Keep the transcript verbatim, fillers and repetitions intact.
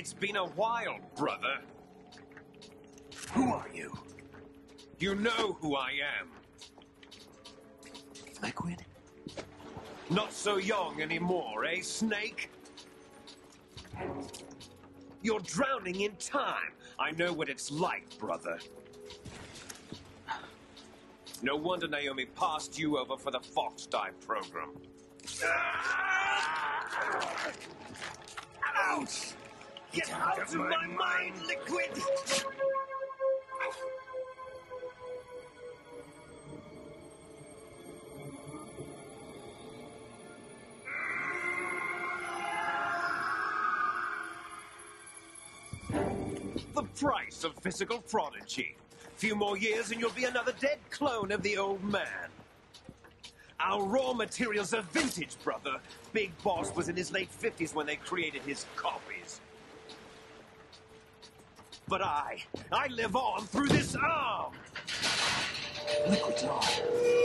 It's been a while, brother. Who are you? You know who I am. Liquid? Not so young anymore, eh, Snake? You're drowning in time. I know what it's like, brother. No wonder Naomi passed you over for the Fox Dive program. Ouch! Get out of my mind, Liquid! The price of physical prodigy. Few more years and you'll be another dead clone of the old man. Our raw materials are vintage, brother. Big Boss was in his late fifties when they created his copies. But I, I live on through this arm! Liquid arm.